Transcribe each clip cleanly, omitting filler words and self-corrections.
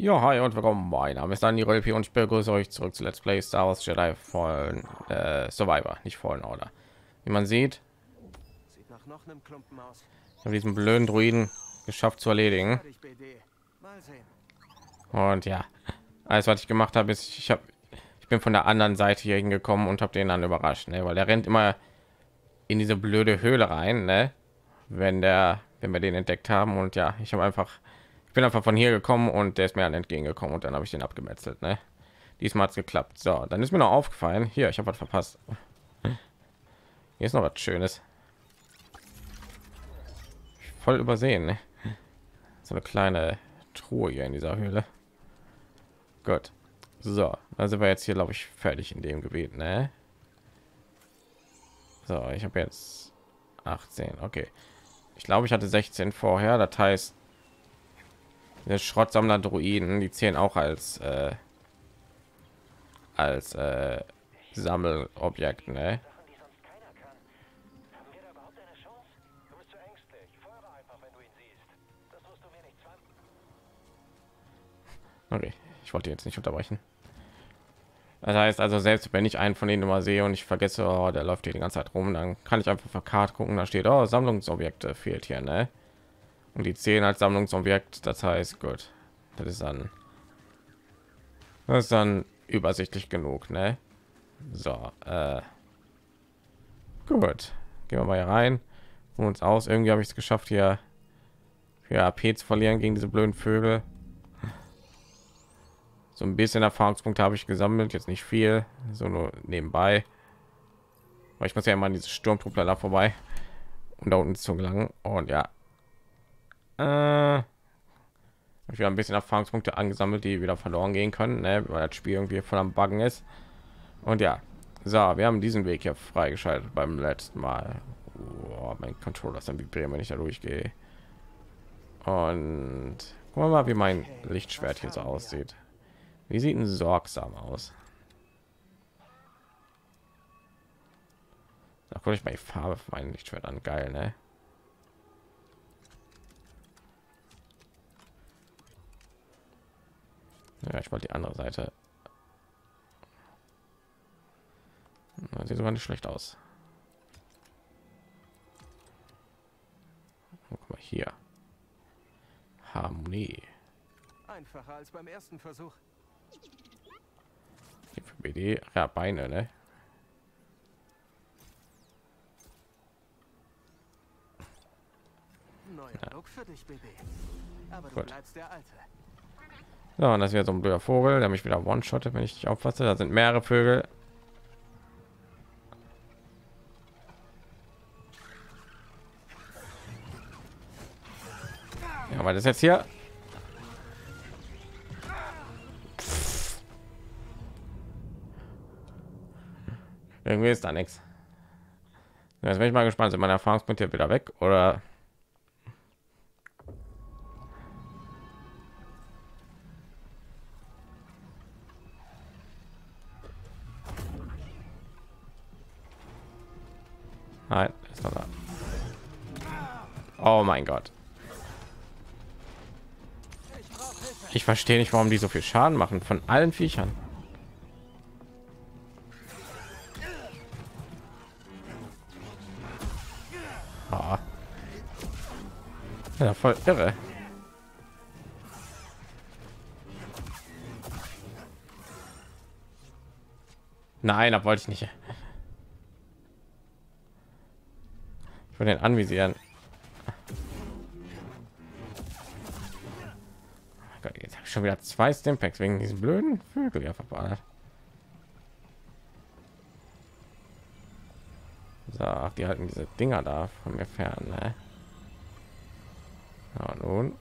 Ja, hi und willkommen. Mein Name ist Danieru und ich begrüße euch zurück zu Let's Play Star Wars Jedi Fallen Survivor, nicht Fallen Order. Wie man sieht, nach noch einem Klumpen aus. Ich habe diesen blöden Druiden geschafft zu erledigen. Und ja, alles was ich gemacht habe, ist ich bin von der anderen Seite hier hingekommen und habe den dann überrascht, ne? Weil der rennt immer in diese blöde Höhle rein, ne? Wenn wir den entdeckt haben, und ja, ich bin einfach von hier gekommen und der ist mir dann entgegengekommen und dann habe ich den abgemetzelt, ne? Diesmal hat es geklappt. So, dann ist mir noch aufgefallen, hier, ich habe was verpasst. Hier ist noch was Schönes. Voll übersehen, ne? So eine kleine Truhe hier in dieser Höhle. Gut. So, dann sind wir jetzt hier, glaube ich, fertig in dem Gebiet, ne? So, ich habe jetzt 18, okay. Ich glaube, ich hatte 16 vorher, das heißt, der Schrottsammler Druiden, die zählen auch als Sammelobjekt, ne? Okay, ich wollte jetzt nicht unterbrechen. Das heißt also, selbst wenn ich einen von denen immer sehe und ich vergesse, oh, der läuft hier die ganze Zeit rum, dann kann ich einfach auf der Karte gucken, da steht, oh, Sammlungsobjekte fehlt hier, ne? Und die 10 als Sammlungsobjekt, das heißt, gut, das ist dann übersichtlich genug, ne? So, gut, gehen wir mal hier rein und uns aus. Irgendwie habe ich es geschafft, hier für AP zu verlieren gegen diese blöden Vögel. So ein bisschen Erfahrungspunkte habe ich gesammelt, jetzt nicht viel, so nur nebenbei, weil ich muss ja immer an diese Sturmtruppler da vorbei und da unten zu gelangen. Und ja, ich habe ein bisschen Erfahrungspunkte angesammelt, die wieder verloren gehen können, ne? Weil das Spiel irgendwie voll am Buggen ist. Und ja, so, wir haben diesen Weg hier freigeschaltet beim letzten Mal. Oh, mein Controller ist ein Vibrieren, wenn ich da durchgehe. Und guck mal, wie mein Lichtschwert hier so aussieht. Wie sieht ein sorgsam aus? Da gucke ich mal die Farbe von meinem Lichtschwert an. Geil, ne? Ja, ich wollte die andere Seite. Das sieht sogar nicht schlecht aus. Guck mal hier. Harmonie. Einfacher als beim ersten Versuch. Für BD, ja, Beine, ne? Neuer Look für dich, BD. Aber du bleibst der Alte. So, und das wäre so ein blöder Vogel, der mich wieder one-shottet, wenn ich dich auffasse. Da sind mehrere Vögel. Ja, weil das jetzt hier. Irgendwie ist da nichts. Jetzt bin ich mal gespannt, sind meine Erfahrungspunkte wieder weg oder? Nein, ist noch da. Oh mein Gott. Ich verstehe nicht, warum die so viel Schaden machen von allen Viechern. Ja, voll irre. Nein, da wollte ich nicht. Ich will den anvisieren. Oh Gott, jetzt habe ich schon wieder 2 Stimpacks wegen diesen blöden Vögel ja verballert. So, ach, die halten diese Dinger da von mir fern, ne? Ja, nun.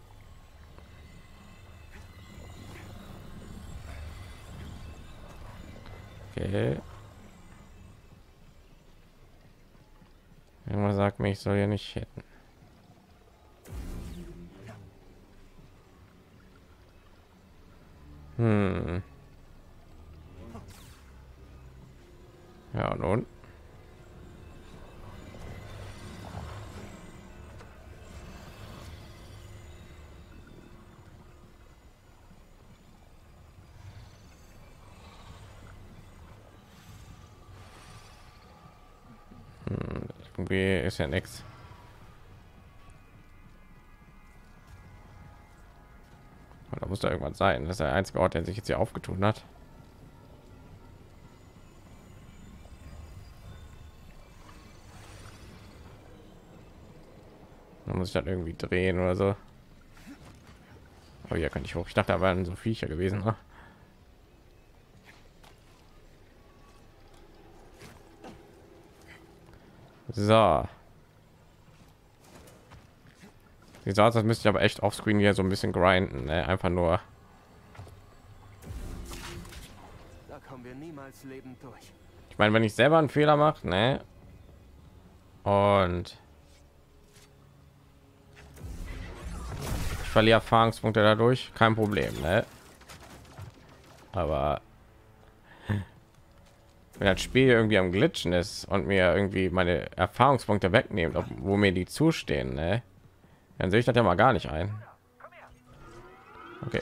Okay. Irgendwann sagt mir, ich soll ja nicht hätten. Ja, nun. Irgendwie ist ja nichts. Da muss da irgendwas sein. Das ist der einzige Ort, der sich jetzt hier aufgetun hat. Da muss ich dann irgendwie drehen oder so. Oh, hier kann ich hoch. Ich dachte, da waren so Viecher gewesen. Ne? So. Sieht so aus, als müsste ich aber echt offscreen hier so ein bisschen grinden, ne? Einfach nur. Da kommen wir niemals lebend durch. Ich meine, wenn ich selber einen Fehler mache, ne? Und ich verliere Erfahrungspunkte dadurch, kein Problem, ne? Aber wenn das Spiel irgendwie am Glitchen ist und mir irgendwie meine Erfahrungspunkte wegnehmen, wo mir die zustehen, ne? Dann sehe ich das ja mal gar nicht ein. Okay.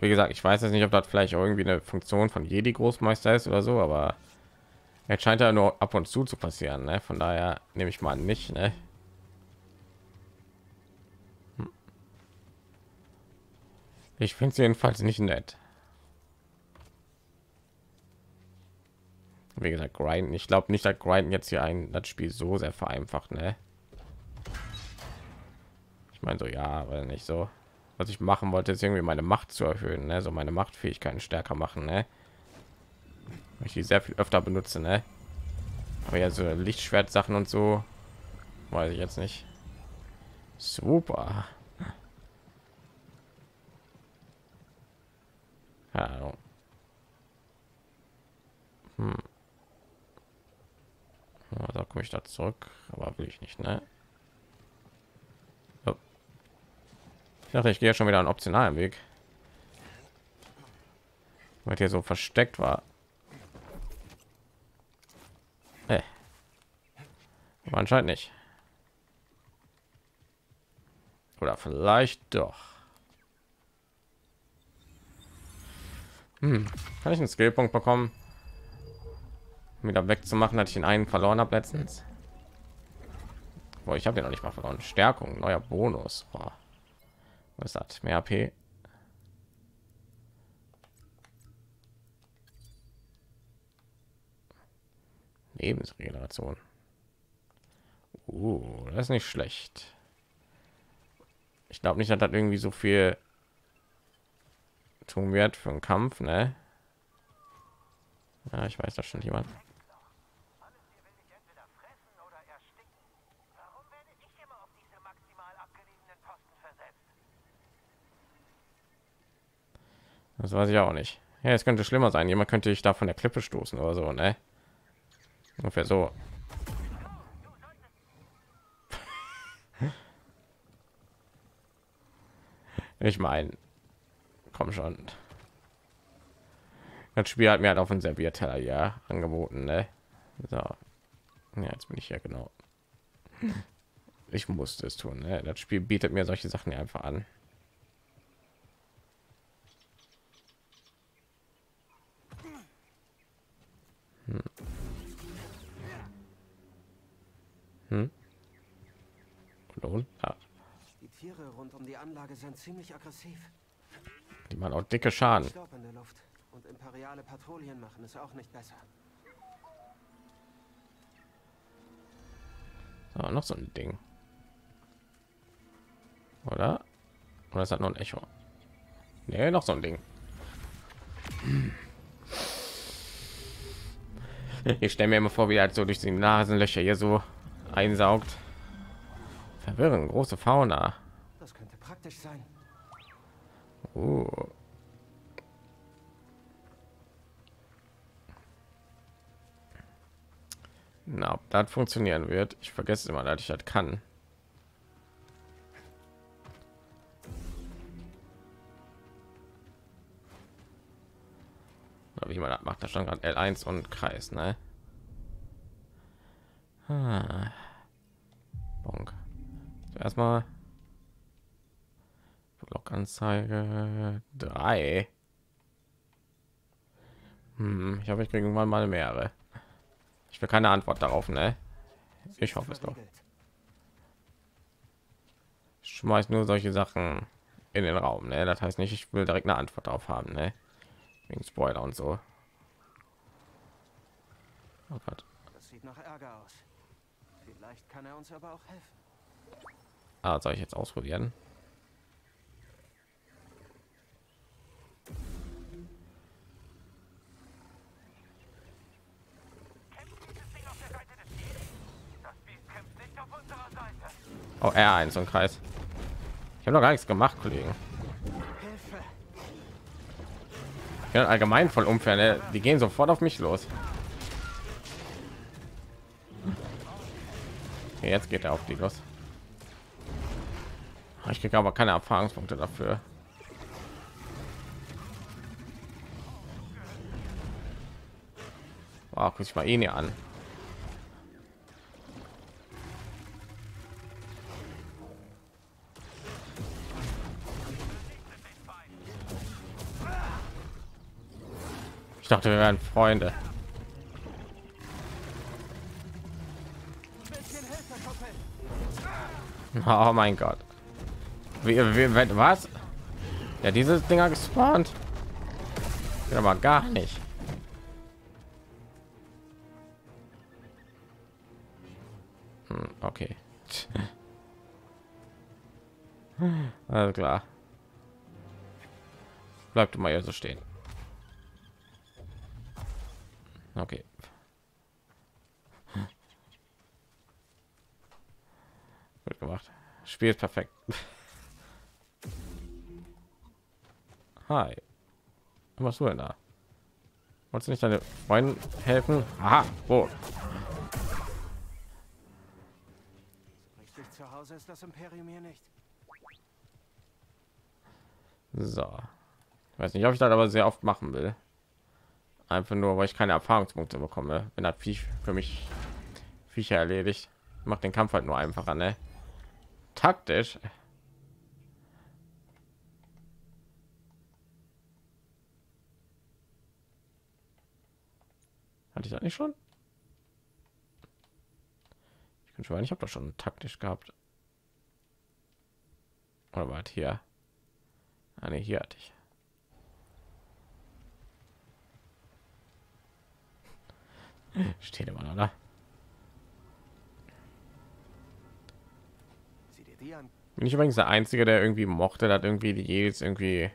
Wie gesagt, ich weiß jetzt nicht, ob das vielleicht auch irgendwie eine Funktion von Jedi Großmeister ist oder so, aber es scheint ja nur ab und zu passieren, ne? Von daher nehme ich mal nicht, ne? Ich finde es jedenfalls nicht nett. Wie gesagt, grinden. Ich glaube nicht, dass grinden jetzt hier das Spiel so sehr vereinfacht, ne? Ich meine so, ja, aber nicht so. Was ich machen wollte, ist irgendwie meine Macht zu erhöhen, ne? So meine Machtfähigkeiten stärker machen, ne? Weil ich die sehr viel öfter benutze, ne? Aber ja, so Lichtschwert-Sachen und so, weiß ich jetzt nicht. Super. Hallo. Da komme ich da zurück, aber will ich nicht, ne? Oh. Ich dachte, ich gehe ja schon wieder einen optionalen Weg, weil hier so versteckt war. Aber anscheinend nicht. Oder vielleicht doch. Kann ich einen Skillpunkt bekommen, wieder wegzumachen, hatte ich den einen verloren habe letztens. Boah, ich habe den noch nicht mal verloren. Stärkung, neuer Bonus. Boah. Was hat mehr AP? Lebensregeneration. Das ist nicht schlecht. Ich glaube nicht, dass das irgendwie so viel tun wird für einen Kampf, ne? Ja, ich weiß, da stand jemand. Das weiß ich auch nicht. Ja, es könnte schlimmer sein. Jemand könnte ich da von der Klippe stoßen oder so, ne? Ungefähr so. Ich meine, komm schon. Das Spiel hat mir halt auf den Servierteller ja angeboten, ne? So. Ja, jetzt bin ich ja genau. Ich musste es tun, ne? Das Spiel bietet mir solche Sachen ja einfach an. Die Tiere rund um die Anlage sind ziemlich aggressiv. Die machen auch dicke Schaden. Staub in der Luft und imperiale Patrouillen machen es auch nicht besser. So, noch so ein Ding. Oder es hat noch ein Echo. Nee, noch so ein Ding. Ich stelle mir immer vor, wie er halt so durch die Nasenlöcher hier so einsaugt. Verwirrend, große Fauna. Das könnte praktisch sein. Na, ob das funktionieren wird. Ich vergesse immer, dass ich das kann. Aber wie man das macht, da stand gerade L1 und Kreis, ne? Bonk. Erstmal Blockanzeige 3. Ich habe, ich kriege irgendwann mal mehrere. Ich will keine Antwort darauf, ne? Ich hoffe es doch. Ich schmeiß nur solche Sachen in den Raum, ne? Das heißt nicht, ich will direkt eine Antwort darauf haben, ne? Wegen Spoiler und so. Oh Gott. Das sieht nach Ärger aus. Vielleicht kann er uns aber auch helfen. Ah, soll ich jetzt ausprobieren? Oh, R1 und Kreis. Ich habe noch gar nichts gemacht, Kollegen. Ich bin allgemein voll unfair, ne? Die gehen sofort auf mich los. Okay, jetzt geht er auf die los. Ich kriege aber keine Erfahrungspunkte dafür. Wow, guck ich mal ihn hier an. Ich dachte, wir wären Freunde. Oh mein Gott. Was? Ja, dieses Dinger gespawnt. Geht aber gar nicht. Okay. Also klar. Bleibt mal hier so stehen. Okay. Gut gemacht. Spiel ist perfekt. Hi. Was du denn da? Wolltest du nicht deine Freundin helfen? Aha. Oh. Richtig zu Hause ist das Imperium hier nicht. So. Ich weiß nicht, ob ich das aber sehr oft machen will. Einfach nur, weil ich keine Erfahrungspunkte bekomme. Wenn das Viech für mich Viecher erledigt, macht den Kampf halt nur einfacher, ne? Taktisch. Hatte ich das nicht schon? Ich kann schon mal, ich habe doch schon taktisch gehabt. Oder warte, hier. Eine hier hatte ich. Steht immer noch da. Bin ich übrigens der Einzige, der irgendwie mochte, dass irgendwie die Jedis irgendwie.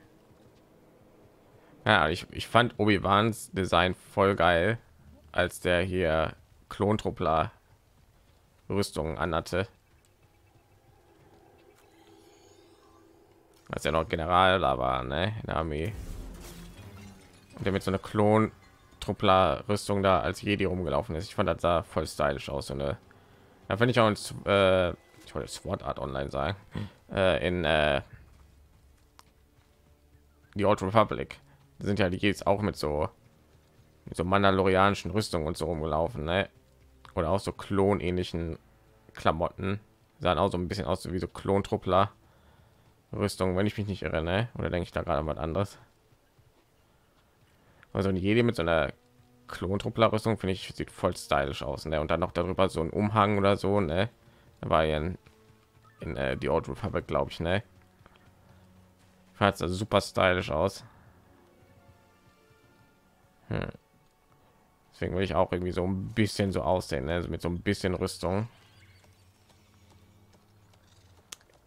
Ja, ich fand Obi-Wans Design voll geil, als der hier Klontruppler Rüstungen anhatte. Als er noch General da war, ne, in der Armee. Und der mit so einer Klontruppler Rüstung da als Jedi rumgelaufen ist. Ich fand, das sah voll stylisch aus. Und da finde ich auch uns, ich wollte Sword Art Online sagen, in die Old Republic sind ja die Jedis auch mit so mandalorianischen Rüstungen und so rumgelaufen, ne? Oder auch so klonähnlichen Klamotten, sahen auch so ein bisschen aus wie so Klontruppler Rüstung, wenn ich mich nicht irre, ne? Oder denke ich da gerade an was anderes? Also ein Jedi mit so einer Klontruppler Rüstung finde ich, sieht voll stylisch aus, ne? Und dann noch darüber so ein Umhang oder so, ne? Da war ja in die Old Republic, glaube ich, ne? Fand es also super stylisch aus. Deswegen will ich auch irgendwie so ein bisschen so aussehen, ne? Also mit so ein bisschen Rüstung.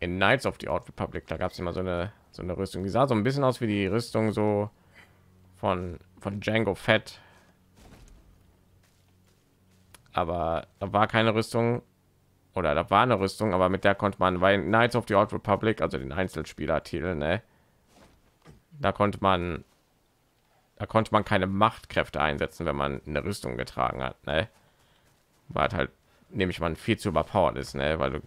In Knights of the Old Republic, da gab es immer so eine Rüstung, die sah so ein bisschen aus wie die Rüstung so von Jango Fett, aber da war keine Rüstung, oder da war eine Rüstung, aber mit der konnte man, weil Knights of the Old Republic, also den Einzelspielertitel, ne? Da konnte man keine Machtkräfte einsetzen, wenn man eine Rüstung getragen hat, ne? War halt, nehme ich mal, viel zu überpowered ist, ne? Weil du,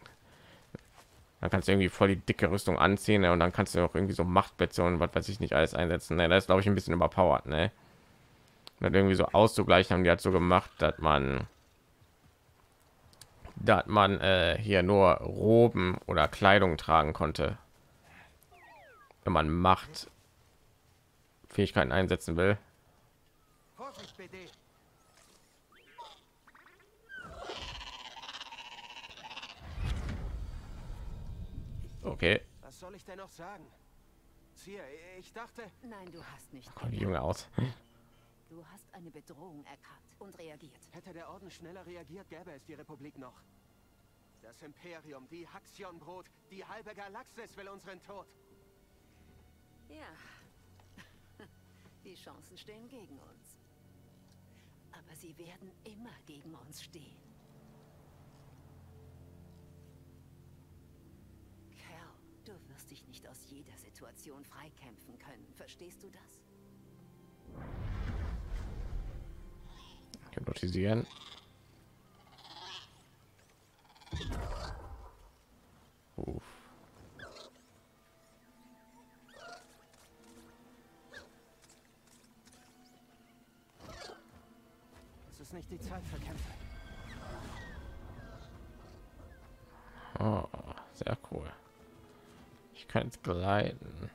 dann kannst du irgendwie voll die dicke Rüstung anziehen, ne? Und dann kannst du auch irgendwie so Machtplätze und was weiß ich nicht alles einsetzen, ne? Da ist, glaube ich, ein bisschen überpowered, ne? Und irgendwie so auszugleichen haben die halt so gemacht, dass man hier nur Roben oder Kleidung tragen konnte. wenn man Macht Fähigkeiten einsetzen will. Okay. Was soll ich denn noch sagen? Hier, ich dachte... Nein, du hast nicht... Komm, die Junge aus. Du hast eine Bedrohung erkannt und reagiert. Hätte der Orden schneller reagiert, gäbe es die Republik noch. Das Imperium, die Haxionbrot, die halbe Galaxis will unseren Tod. Ja. Die Chancen stehen gegen uns. Aber sie werden immer gegen uns stehen. Kerl, du wirst dich nicht aus jeder Situation freikämpfen können. Verstehst du das? Hypnotisieren. Uff. Es ist nicht die Zeit für Kämpfe. Oh, sehr cool. Ich kann jetzt gleiten.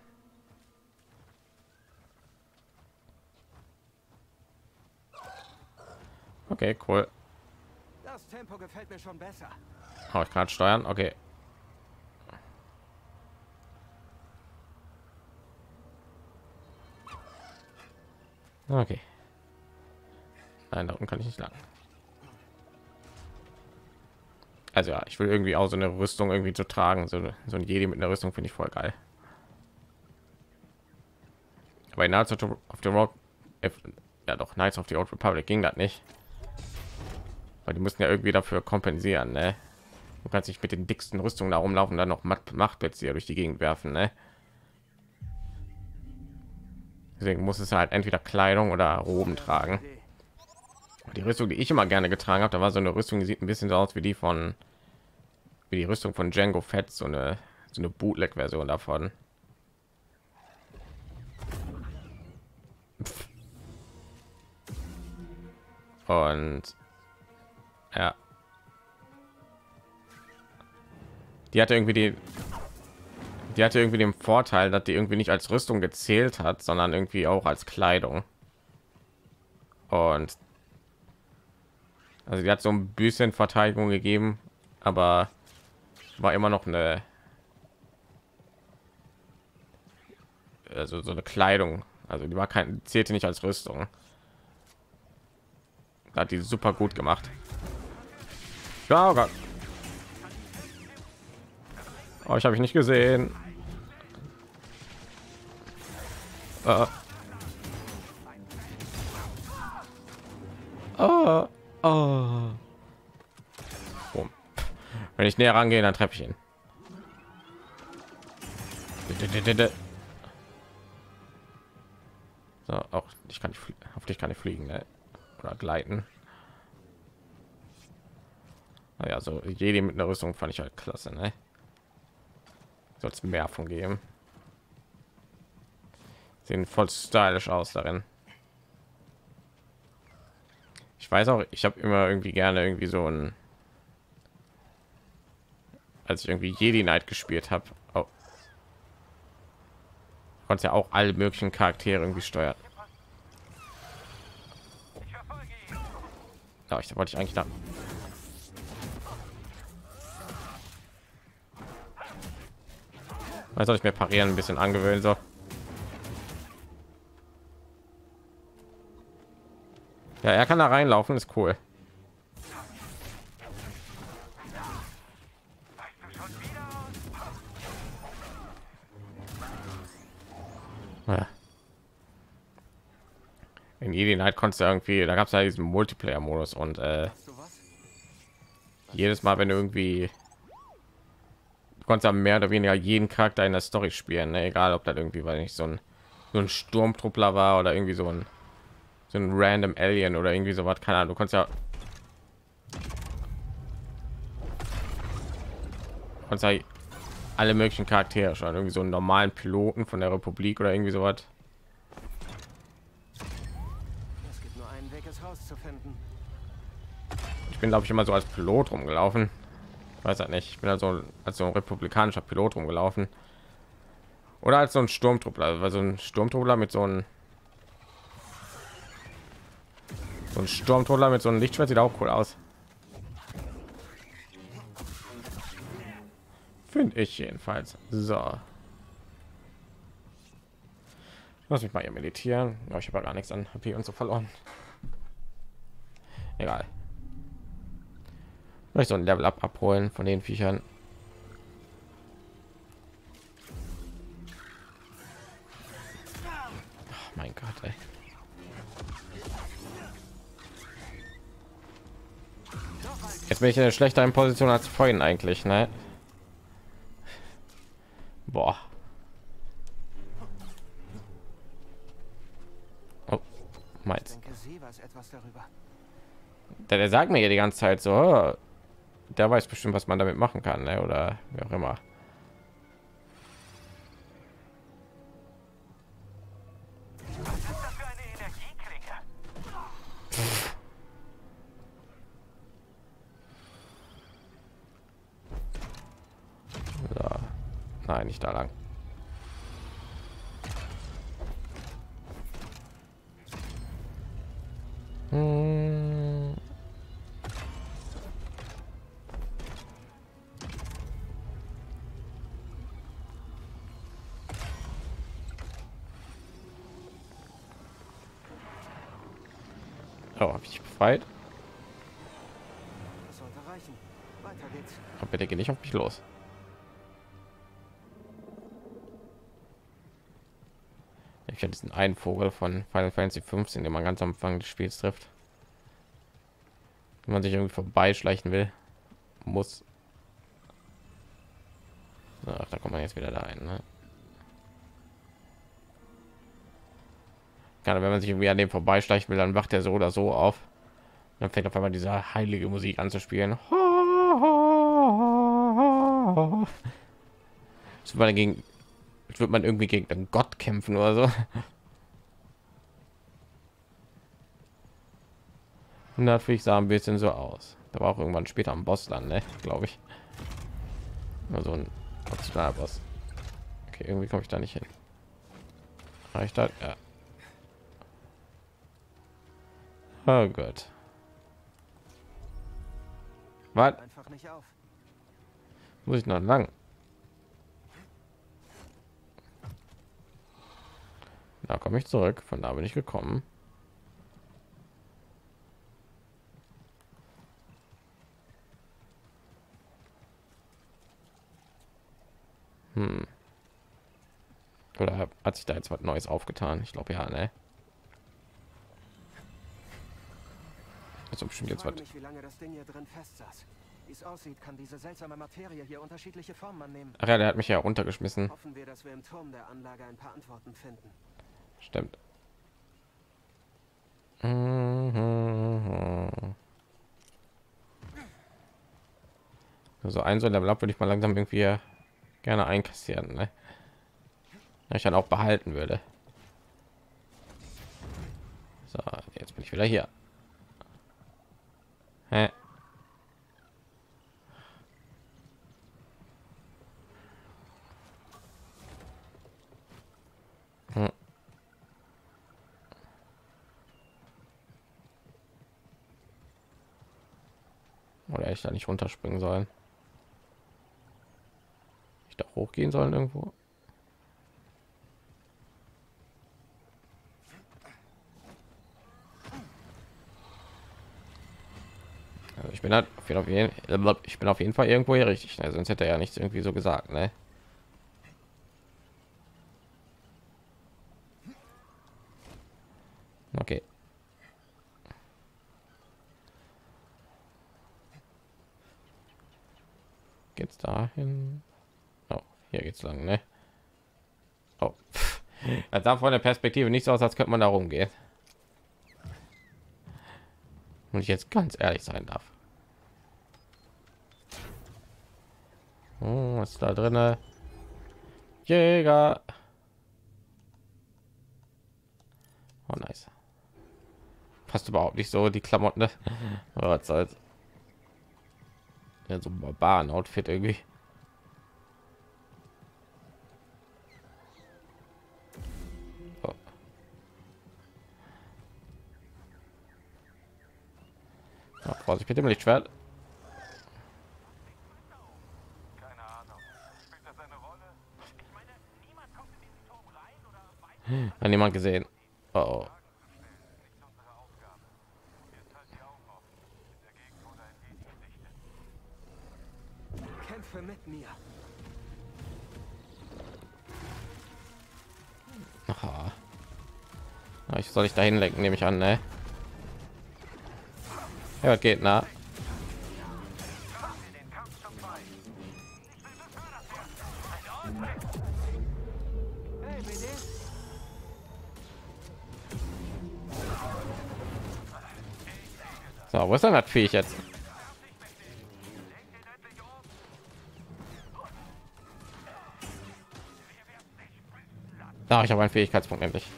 Okay, cool. Das Tempo gefällt mir schon besser. Oh, ich kann steuern. Okay. Okay. Nein, da unten kann ich nicht lang. Also ja, ich will irgendwie auch so eine Rüstung irgendwie zu tragen. So ein Jedi mit einer Rüstung finde ich voll geil. Aber in Knights of the Rock, ja doch, Knights of the Old Republic ging das nicht. Weil die mussten ja irgendwie dafür kompensieren, ne? Du kannst nicht mit den dicksten Rüstungen da rumlaufen, dann noch Macht jetzt hier durch die Gegend werfen, ne? Deswegen muss es halt entweder Kleidung oder Roben tragen. Die Rüstung, die ich immer gerne getragen habe, da war so eine Rüstung, die sieht ein bisschen so aus wie die von, wie die Rüstung von Jango Fett, so eine Bootleg-Version davon. Und ja, die hatte irgendwie den Vorteil, dass die irgendwie nicht als Rüstung gezählt hat, sondern irgendwie auch als Kleidung. Und also die hat so ein bisschen Verteidigung gegeben, aber war immer noch eine, also so eine Kleidung. Also die war kein, zählte nicht als Rüstung. Hat die super gut gemacht. Ja, oh Gott. Oh, ich habe mich nicht gesehen. Oh. Wenn ich näher rangehe, dann treffe ich ihn. So, auch ich kann nicht, hoffentlich kann ich fliegen, ne? Oder gleiten. Naja, so Jedi mit einer Rüstung fand ich halt klasse, ne? Soll es mehr von geben. Sehen voll stylisch aus darin. Ich weiß auch, ich habe immer irgendwie gerne irgendwie so ein, als ich irgendwie Jedi Knight gespielt habe, oh, konnte ja auch alle möglichen Charaktere irgendwie steuern. Ja, ich wollte ich eigentlich da. Soll ich mir parieren ein bisschen angewöhnen, so ja, er kann da reinlaufen, ist cool. Ja. In Alienheit konntest du irgendwie, da gab es ja diesen Multiplayer Modus und jedes Mal, wenn du irgendwie konntest mehr oder weniger jeden Charakter in der Story spielen, ne? Egal ob das irgendwie, weil nicht so ein Sturmtruppler war oder irgendwie so ein random Alien oder irgendwie so was, keine Ahnung, du konntest ja alle möglichen Charaktere schon, irgendwie so einen normalen Piloten von der Republik oder irgendwie so was. Es gibt nur einen Weg, es rauszufinden. Ich bin, glaube ich, immer so als Pilot rumgelaufen. Weiß halt nicht, ich bin also als so ein republikanischer Pilot rumgelaufen Oder als so ein Sturmtruppler, weil so ein Sturmtruppler mit so einem Lichtschwert sieht auch cool aus. Finde ich jedenfalls. So. Lass mich mal hier meditieren. Ja, ich habe gar nichts an HP und so verloren. Egal. Vielleicht so ein Level Up abholen von den Viechern. Oh mein Gott, ey. Jetzt bin ich in einer schlechteren Position als vorhin eigentlich, ne? Boah. Oh, meins. Der sagt mir ja die ganze Zeit so, oh, der weiß bestimmt, was man damit machen kann, ne? Oder wie auch immer. Was ist das für eine Energieklinge? So. Nein, nicht da lang. Oh, habe ich befreit. Das sollte reichen. Weiter geht's. Aber bitte geh nicht auf mich los. Ich habe diesen einen Vogel von Final Fantasy XV, den man ganz am Anfang des Spiels trifft. Wenn man sich irgendwie vorbeischleichen will, muss. Ach, da kommt man jetzt wieder da rein. Ne? Gerade wenn man sich irgendwie an dem vorbeischleichen will, dann wacht er so oder so auf. Und dann fängt auf einmal diese heilige Musik anzuspielen. Das war dagegen. Wird man irgendwie gegen einen Gott kämpfen oder so. 100 sah ein bisschen so aus. Da war auch irgendwann später am Boss dann, ne? Glaube ich. Also ein Boss. Okay, irgendwie komme ich da nicht hin. Reicht das? Ja. Oh Gott. Was? Muss ich noch lang? Da komme ich zurück, von da bin ich gekommen. Oder hat sich da jetzt was Neues aufgetan? Ich glaube ja, ne? Also bestimmt jetzt was. Wie lange das Ding hier drin festsaß. Wie es aussieht, kann diese seltsame Materie hier unterschiedliche Formen annehmen. Ach ja, der hat mich ja runtergeschmissen. Hoffen wir, dass wir im Turm der Anlage ein paar Antworten finden. Stimmt. Also ein so Level Up würde ich mal langsam irgendwie gerne einkassieren, ne? Wenn ich dann auch behalten würde. So, jetzt bin ich wieder hier. Hä? Oder ich da nicht runterspringen sollen, ich da hochgehen sollen irgendwo. Also ich bin halt auf jeden Fall irgendwo hier richtig, ne? Sonst hätte er ja nichts irgendwie so gesagt, ne? Okay. Geht's dahin? Oh, hier geht's lang, ne? Oh. Das sah von der Perspektive nicht so aus, als könnte man da rumgehen. Und ich jetzt ganz ehrlich sein darf. Oh, was ist da drinne? Jäger. Oh, nice. Passt überhaupt nicht so die Klamotten, ne? Aber was soll's. Ja, so ein Barbaren-Outfit irgendwie. Vorsicht mit dem Lichtschwert. Keine Ahnung. Spielt das eine Rolle? Ich meine, niemand kommt in diesen Turm rein oder weiß. Hat niemand gesehen. Oh. Kämpfe mit mir. Aha. Ich soll dich dahin lenken, nehme ich an, ne? Ja, was geht, na? So, wo ist denn das Viech jetzt? Da, ich habe einen Fähigkeitspunkt nämlich.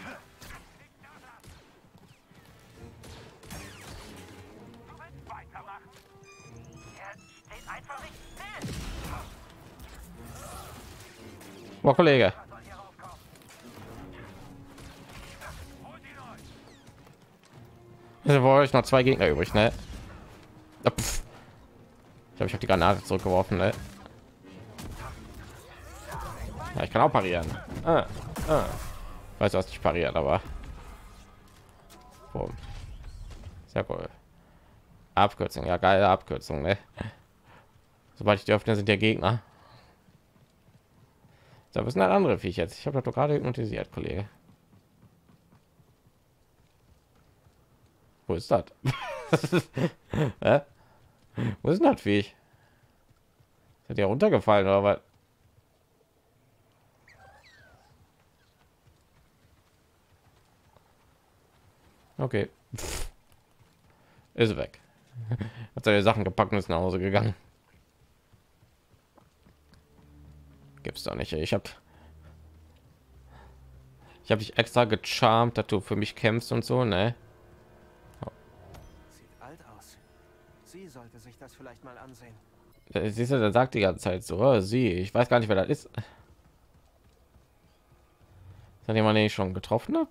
Boah, Kollege. Also war ich noch zwei Gegner übrig, ne? Pff. Ich glaube, ich habe die Granate zurückgeworfen, ne? Ja, ich kann auch parieren. Weiß, was ich pariert, aber boom. Sehr cool. Abkürzung, ja, geile Abkürzung, ne? Sobald ich die öffne, sind der Gegner. Da wissen halt andere Viecher jetzt. Ich habe doch gerade hypnotisiert, Kollege. Wo ist das? Wo ist das Viech? Hat ja runtergefallen oder was? Okay, ist weg. Hat seine Sachen gepackt und ist nach Hause gegangen. Gibt's doch nicht. Ich habe dich extra gecharmt, dass du für mich kämpfst und so, ne? Oh. Sieht alt aus. Sie sollte sich das vielleicht mal ansehen. Siehst du, der sagt die ganze Zeit so, oh, sie. Ich weiß gar nicht, wer das ist. Hat jemand, den ich schon getroffen habe?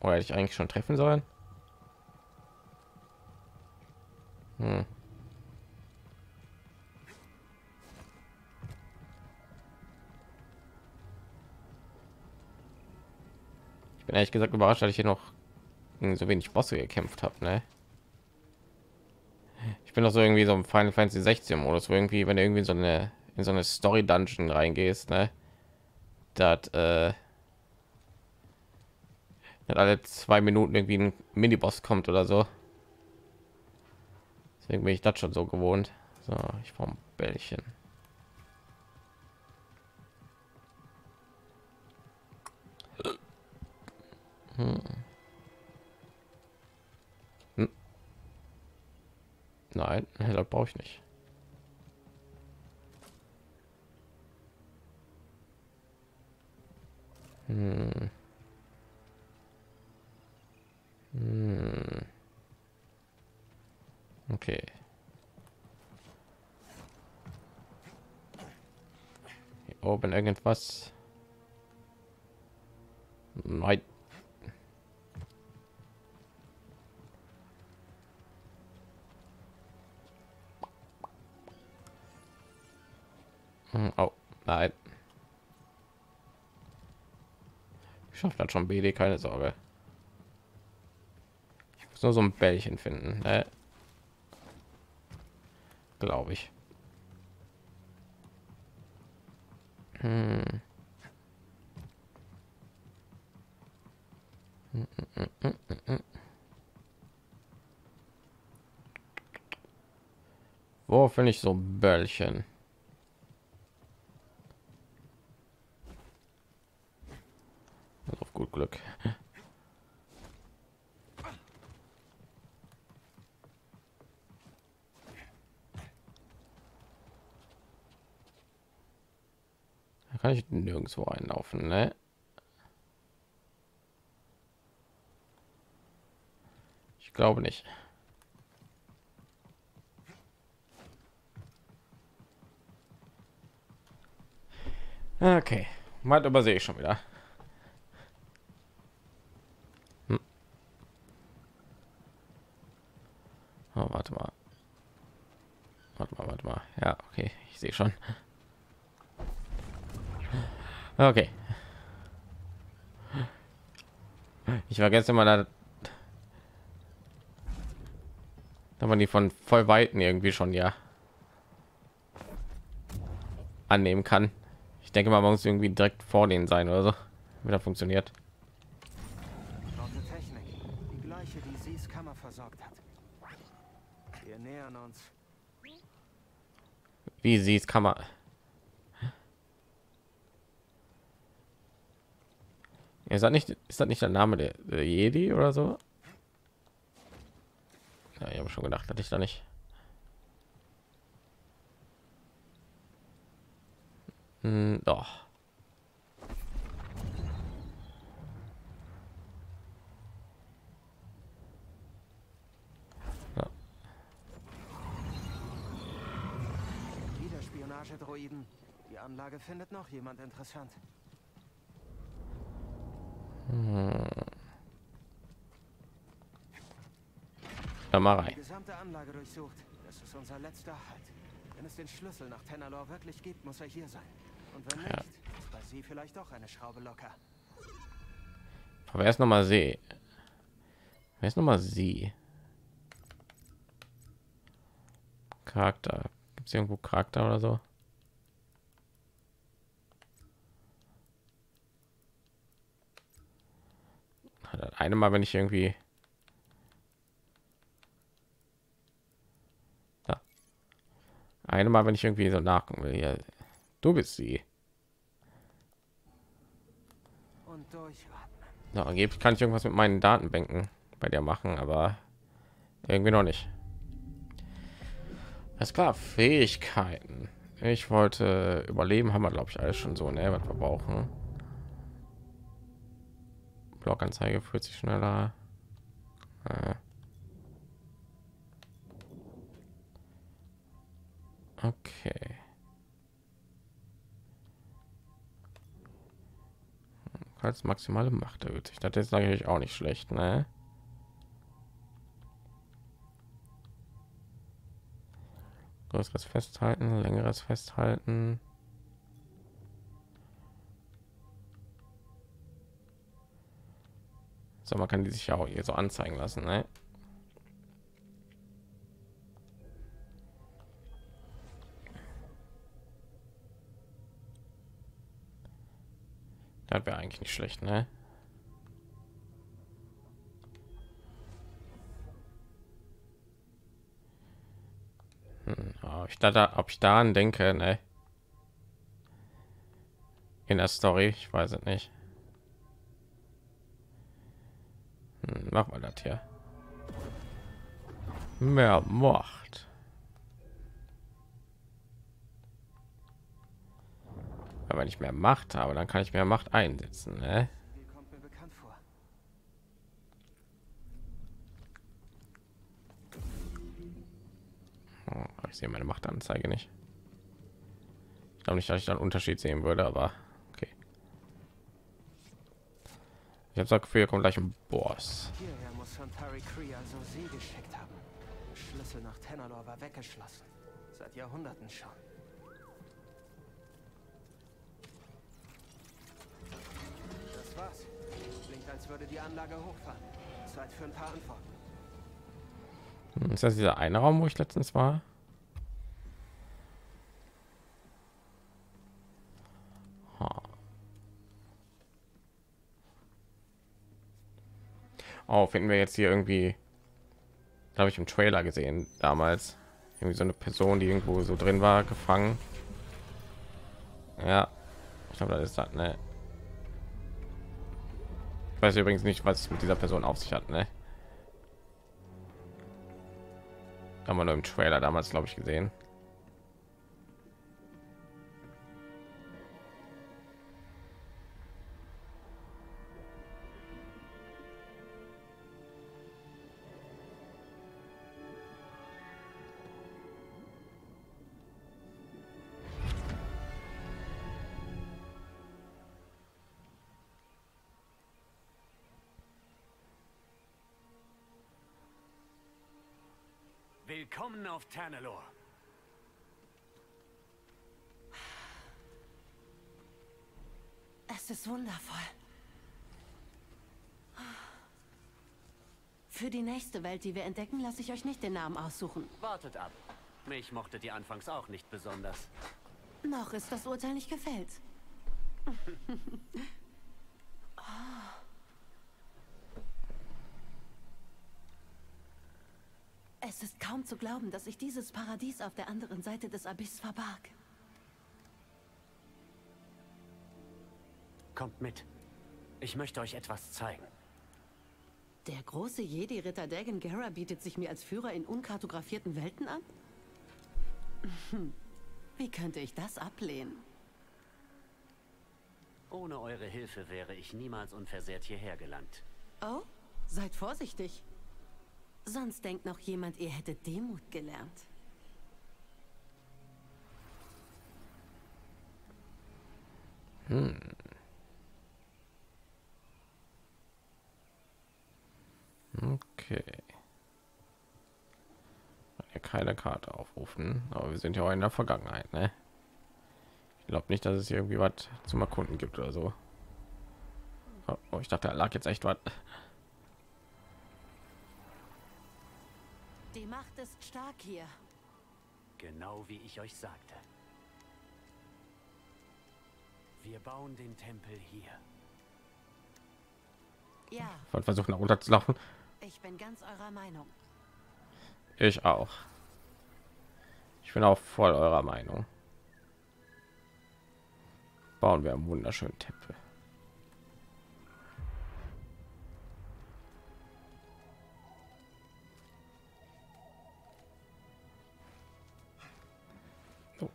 Oder hätte ich eigentlich schon treffen sollen? Hm. Ich bin ehrlich gesagt überrascht, dass ich hier noch so wenig Bosse gekämpft habe, ne? Ich bin doch so irgendwie so im Final Fantasy 16 Modus, wo irgendwie, wenn du irgendwie in so eine Story Dungeon reingehst, ne? Das alle 2 Minuten irgendwie ein Miniboss kommt oder so. Deswegen bin ich das schon so gewohnt. So, ich brauche ein Bällchen. Nein, das brauche ich nicht. Okay. Hier oben irgendwas. Nein. Oh, nein. Ich schaffe das schon, BD, keine Sorge. Nur so ein Bällchen finden, ne? Glaube ich. Wo finde ich so ein Bällchen? Also auf gut Glück. Kann ich nirgendwo einlaufen, ne? Ich glaube nicht. Okay, mal übersehe ich schon wieder. Oh, warte mal. Warte mal. Ja, okay, ich sehe schon. Okay. Ich war gestern mal da man die von voll Weiten irgendwie schon ja annehmen kann. Ich denke mal, man muss irgendwie direkt vor denen sein oder so, wie das funktioniert. Unsere Technik, die gleiche, die Sees Kammer versorgt hat. Wir nähern uns. Wie Sees Kammer. Ist das nicht der Name der Jedi oder so? Ja, ich habe schon gedacht, hatte ich da nicht. Doch. Ja. Wieder Spionage-Droiden. Die Anlage findet noch jemand interessant. Mal rein. Die gesamte Anlage durchsucht. Das ist unser letzter Halt. Wenn es den Schlüssel nach Tanalorr wirklich gibt, muss er hier sein. Und wenn nicht, ist bei See vielleicht doch eine Schraube locker. Aber erst noch mal See. Erst noch mal See. Charakter. Gibt es irgendwo Charakter oder so? Das eine Mal, wenn ich irgendwie so nachgucken will. Ja, du bist sie. Und ja, angeblich kann ich irgendwas mit meinen Datenbanken bei dir machen, aber irgendwie noch nicht. Das klar, Fähigkeiten. Ich wollte überleben, haben wir glaube ich alles schon so, ne? Was wir brauchen. Blockanzeige fühlt sich schneller. Okay. Als maximale Macht erhöht sich. Das ist natürlich auch nicht schlecht, ne? Größeres Festhalten, längeres Festhalten. So, man kann die sich ja auch hier so anzeigen lassen, ne? Das wäre eigentlich nicht schlecht, ne? Ob ich daran denke, ne? In der Story, ich weiß es nicht. Mach mal das hier. Mehr Macht. Wenn ich mehr Macht habe, dann kann ich mehr Macht einsetzen, ne? Kommt mir bekannt vor. Oh, ich sehe meine Machtanzeige nicht. Ich glaube nicht, dass ich da einen Unterschied sehen würde, aber okay. Ich habe gesagt, wir kommen gleich ein Boss. Hierher muss Santari Kree also sie geschickt haben. Der Schlüssel nach Tanalorr war weggeschlossen. Seit Jahrhunderten schon. Klingt, als würde die Anlage hochfahren. Zeit für ein paar Antworten. Ist das dieser eine Raum, wo ich letztens war? Oh, finden wir jetzt hier irgendwie, habe ich im Trailer gesehen damals, irgendwie so eine Person, die irgendwo so drin war, gefangen. Ja, ich glaube, das ist das, ne? Ich weiß übrigens nicht, was es mit dieser Person auf sich hat, ne? Haben wir nur im Trailer damals, glaube ich, gesehen. Willkommen auf Tanalorr. ist wundervoll. Für die nächste Welt, die wir entdecken, lasse ich euch nicht den Namen aussuchen. Wartet ab. Mich mochtet ihr anfangs auch nicht besonders. Noch ist das Urteil nicht gefällt. Oh. Es ist kaum zu glauben, dass ich dieses Paradies auf der anderen Seite des Abysses verbarg. Kommt mit. Ich möchte euch etwas zeigen. Der große Jedi-Ritter Dagan Gera bietet sich mir als Führer in unkartografierten Welten an? Wie könnte ich das ablehnen? Ohne eure Hilfe wäre ich niemals unversehrt hierher gelangt. Oh, seid vorsichtig. Sonst denkt noch jemand, ihr hättet Demut gelernt. Hm. Okay. Ja, keine Karte aufrufen, aber wir sind ja auch in der Vergangenheit, ne? Ich glaube nicht, dass es hier irgendwie was zum Erkunden gibt oder so. Oh, ich dachte, da lag jetzt echt was. Die Macht ist stark hier. Genau wie ich euch sagte. Wir bauen den Tempel hier. Ja. Ich wollte versuchen, da runterzulaufen. Ich bin ganz eurer Meinung. Ich auch. Ich bin auch voll eurer Meinung. Bauen wir einen wunderschönen Tempel. Oh.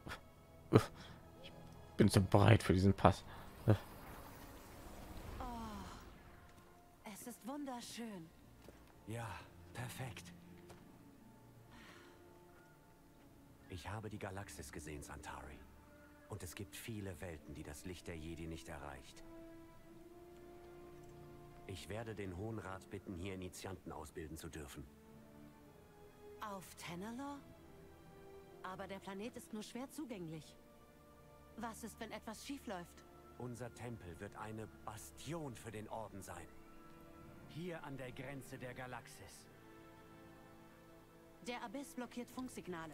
Ich bin so bereit für diesen Pass. Oh, es ist wunderschön. Ja, perfekt. Ich habe die Galaxis gesehen, Santari. Und es gibt viele Welten, die das Licht der Jedi nicht erreicht. Ich werde den Hohen Rat bitten, hier Initianten ausbilden zu dürfen. Auf Tanalorr? Aber der Planet ist nur schwer zugänglich. Was ist, wenn etwas schief läuft? Unser Tempel wird eine Bastion für den Orden sein. Hier an der Grenze der Galaxis. Der Abyss blockiert Funksignale.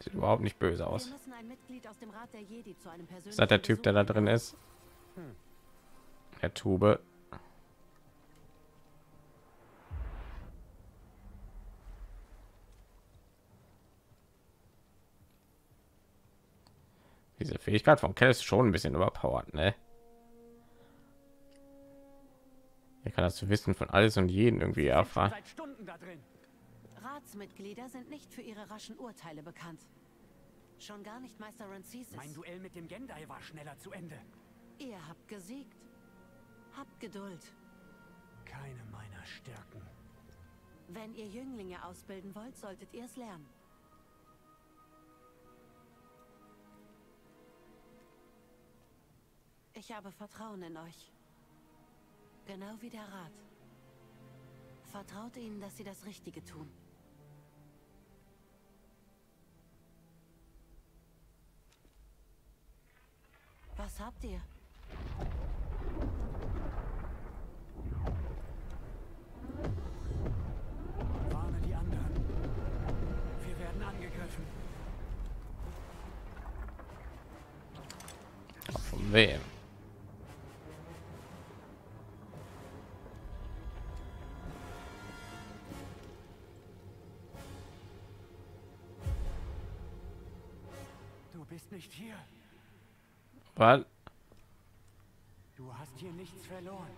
Sieht überhaupt nicht böse aus. Wir müssen ein Mitglied aus dem Rat der Jedi zu einem persönlichen Ist das der Typ, der da drin ist? Der Tube. Diese Fähigkeit von Kell ist schon ein bisschen überpowered, ne? Er kann das Wissen von alles und jeden irgendwie erfahren. Ratsmitglieder sind nicht für ihre raschen Urteile bekannt. Schon gar nicht Meister Rancisis. Mein Duell mit dem Gendai war schneller zu Ende. Ihr habt gesiegt. Habt Geduld. Keine meiner Stärken. Wenn ihr Jünglinge ausbilden wollt, solltet ihr es lernen. Ich habe Vertrauen in euch. Genau wie der Rat. Vertraut ihnen, dass sie das Richtige tun. Was habt ihr? Warne die anderen. Wir werden angegriffen. Ach, von wem? Nicht hier. Weil du hast hier nichts verloren.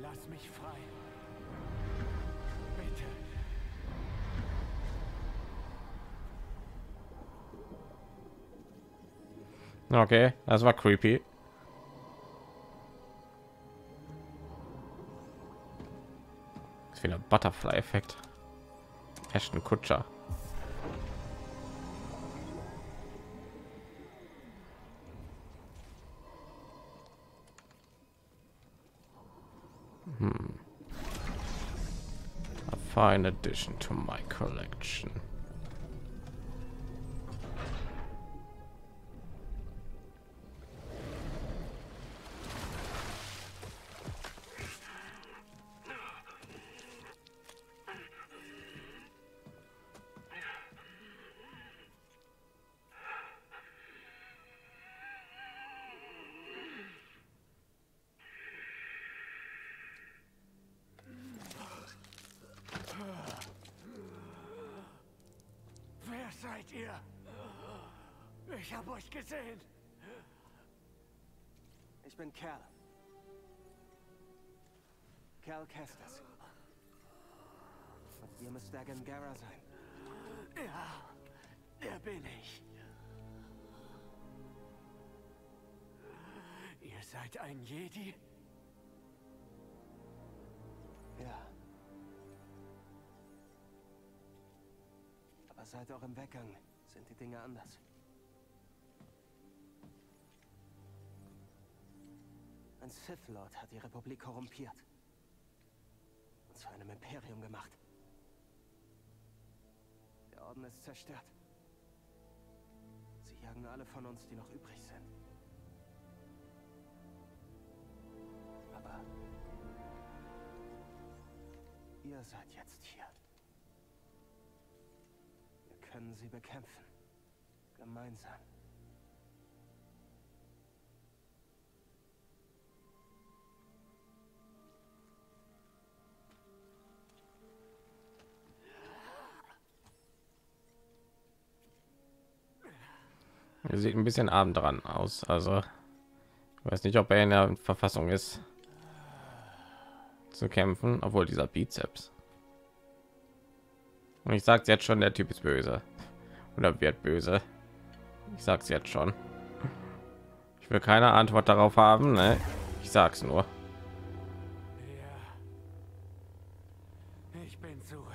Lass mich frei. Bitte. Okay, das war creepy. Wieder Butterfly-Effekt. Ashton Kutscher. A fine addition to my collection. seid ihr? Ich hab euch gesehen. Ich bin Cal. Cal Kestis. Und ihr müsst Dagan Gera sein. Ja, der bin ich. Ihr seid ein Jedi? Ja. Aber seit eurem Weggang sind die Dinge anders. Ein Sith Lord hat die Republik korrumpiert. Und zu einem Imperium gemacht. Der Orden ist zerstört. Sie jagen alle von uns, die noch übrig sind. Aber ihr seid jetzt hier. Wir können sie bekämpfen. Gemeinsam. Er sieht ein bisschen abend dran aus, also ich weiß nicht, ob er in der Verfassung ist zu kämpfen, obwohl dieser Bizeps. Und ich sag's jetzt schon, der Typ ist böse oder wird böse. Ich sag's jetzt schon. Ich will keine Antwort darauf haben, ne? Ich sag's nur. Ja. Ich bin zurück.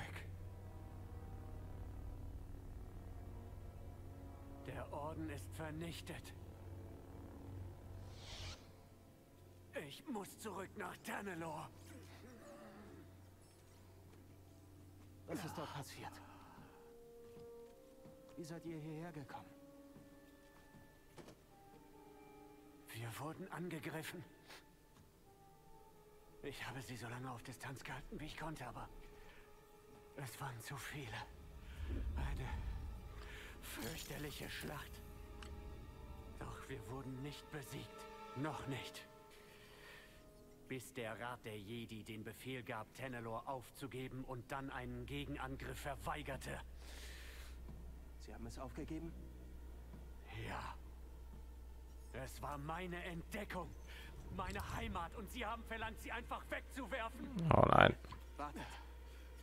Der Orden ist vernichtet. Ich muss zurück nach Tanalorr. Was ist dort passiert? Wie seid ihr hierher gekommen? Wir wurden angegriffen. Ich habe sie so lange auf Distanz gehalten, wie ich konnte, aber es waren zu viele. Eine fürchterliche Schlacht. Doch wir wurden nicht besiegt. Noch nicht. Bis der Rat der Jedi den Befehl gab, Tanalorr aufzugeben und dann einen Gegenangriff verweigerte. Sie haben es aufgegeben? Ja. Es war meine Entdeckung, meine Heimat, und sie haben verlangt, sie einfach wegzuwerfen. Oh nein. Wartet.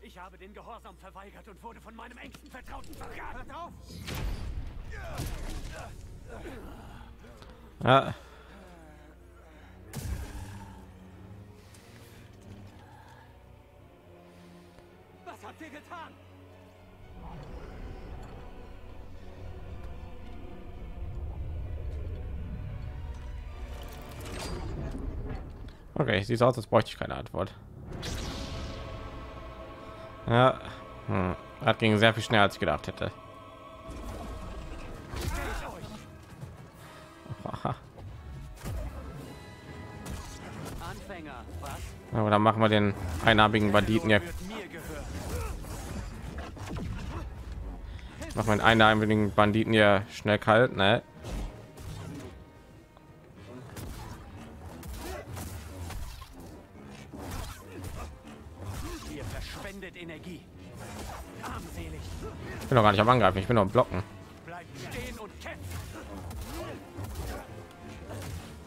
Ich habe den Gehorsam verweigert und wurde von meinem engsten Vertrauten verraten. Hört auf! Ah. Habt ihr getan? Okay, sieht aus, als bräuchte ich keine Antwort. Ja, das ging sehr viel schneller, als ich gedacht hätte. Aber dann machen wir den einarmigen Banditen hier. Mach mal einen einwilligen Banditen ja schnell kalt, ne? Ihr verschwendet Energie. Armselig. Ich bin doch gar nicht am Angreifen, ich bin nur am Blocken. Bleibt stehen und kämpft.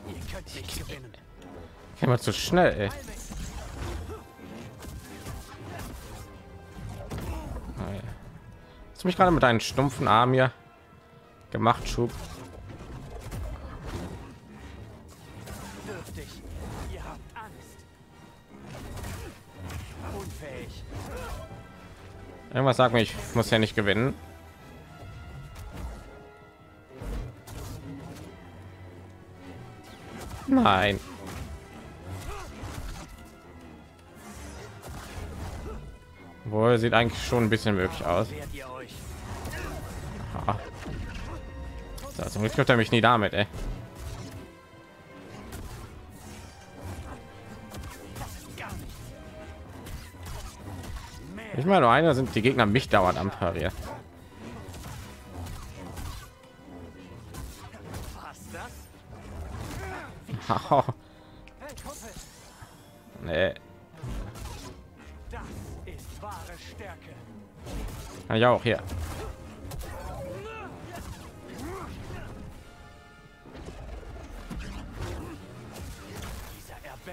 Ihr könnt nicht gewinnen. Immer zu schnell, ey. Mich gerade mit einem stumpfen Arm hier gemacht, Schub. Dürftig. Ihr habt Angst. Unfähig. Irgendwas sagt mir, ich muss ja nicht gewinnen. Nein. Wohl sieht eigentlich schon ein bisschen möglich aus. Zum Glück trifft er mich nie damit, ey. Ich meine, nur einer sind die Gegner mich dauernd am Parier. Oh. Nee. Ja, auch hier.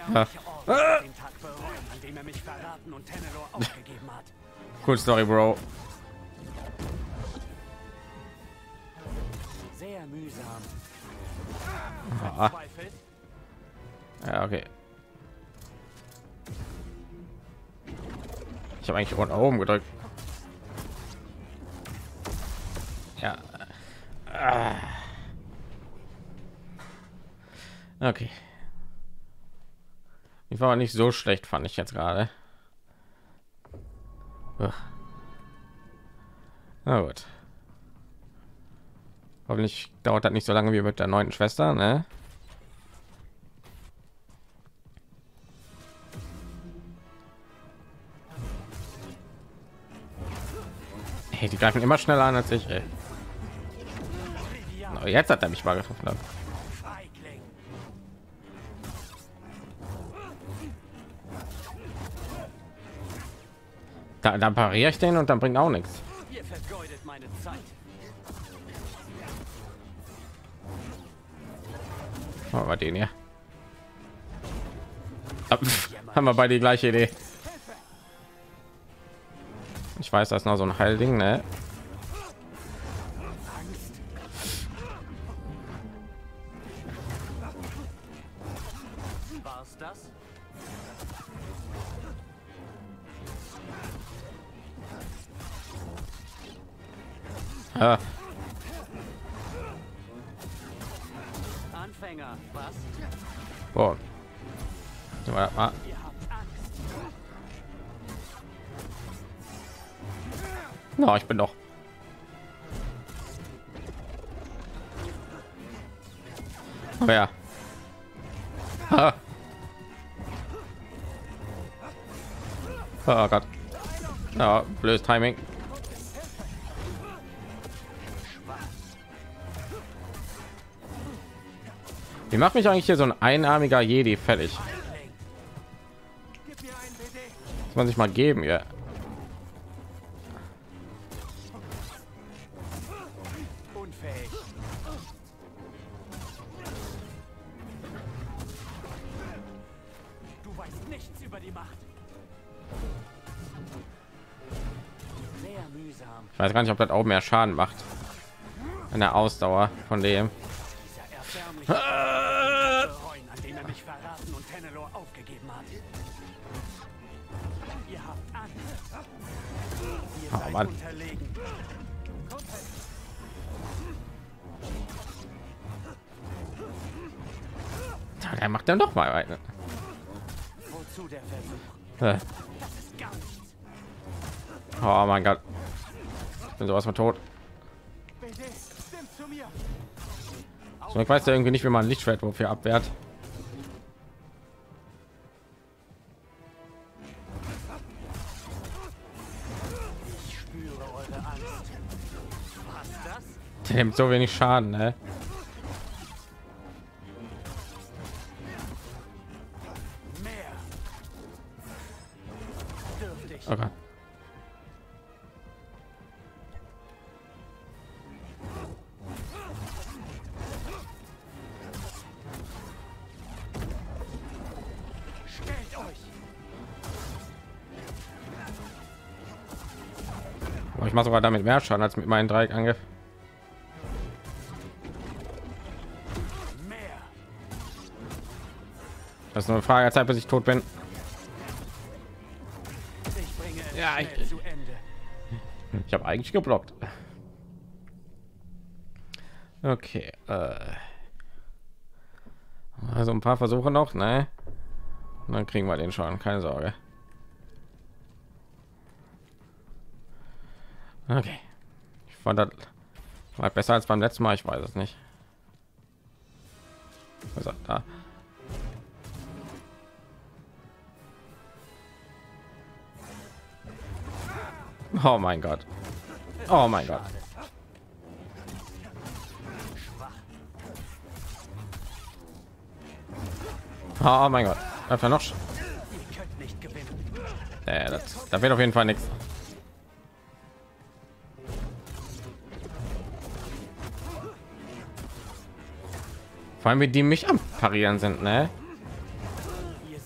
Den Tag bereuen, an dem er mich verraten und Tanalorr aufgegeben hat. Cool Story, Bro. Sehr mühsam. Ah. Ja, okay. Ich habe eigentlich nach oben gedrückt. Ja. Ah. Okay. Ich war nicht so schlecht, fand ich jetzt gerade. Na gut. Hoffentlich dauert das nicht so lange wie mit der neunten Schwester, ne? Hey, die greifen immer schneller an als ich. Ey. No, jetzt hat er mich mal getroffen. Dann. Dann pariere ich den und dann bringt auch nichts. Ihr vergeudet meine Zeit. Machen wir den hier. Ah, haben wir beide die gleiche Idee. Ich weiß, das ist noch so ein Heilding, ne? War's das? Ah. Anfänger, was? Boah. Ah. Na, no, ich bin doch. Oh, ja. Ah. Oh Gott. Ja, blödes Timing. Wie macht mich eigentlich hier so ein einarmiger Jedi fertig? Muss man sich mal geben, ja. Ich weiß gar nicht, ob das auch mehr Schaden macht an der Ausdauer von dem. An dem er mich verraten und Tanalorr aufgegeben hat. Ihr habt Angst. Ihr seid unterlegen. Er macht dann doch mal weiter. Wozu der Versuch? Oh mein Gott. Ich bin sowas von tot. So, ich weiß ja irgendwie nicht, wie man Lichtschwertwurf hier abwehrt. Ich spüre eure Angst. Was das? Der nimmt so wenig Schaden, ne? Okay. Ich mache sogar damit mehr Schaden als mit meinen Dreieckangriff. Das ist nur eine Frage der Zeit, bis ich tot bin. Ja, ich habe eigentlich geblockt. Okay, also ein paar Versuche noch, ne? Und dann kriegen wir den Schaden, keine Sorge. Okay, ich fand das war besser als beim letzten Mal. Ich weiß es nicht. Was hat da? Oh mein Gott. Oh mein Gott. Oh mein Gott. Einfach noch. Ja, da wird auf jeden Fall nichts. Vor allem, wie die mich am parieren sind, ne? Ihr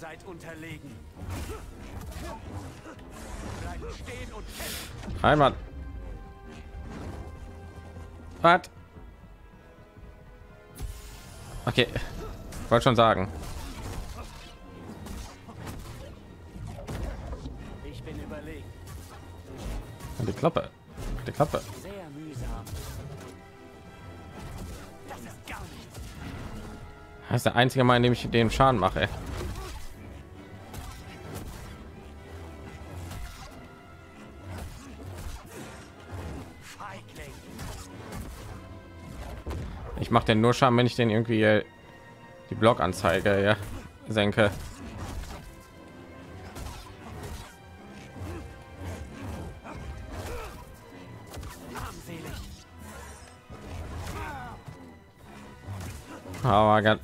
erlegen. Bleibt stehen und kämpft. Heimat. What? Okay. Wollte schon sagen. Ich bin überlegen. Die Klappe. Die Klappe. Sehr mühsam. Das ist gar nichts. Das ist der einzige Mal, in dem ich den Schaden mache. Ich mache den nur Schaden, wenn ich den irgendwie die Blog-Anzeige ja senke. Aber ganz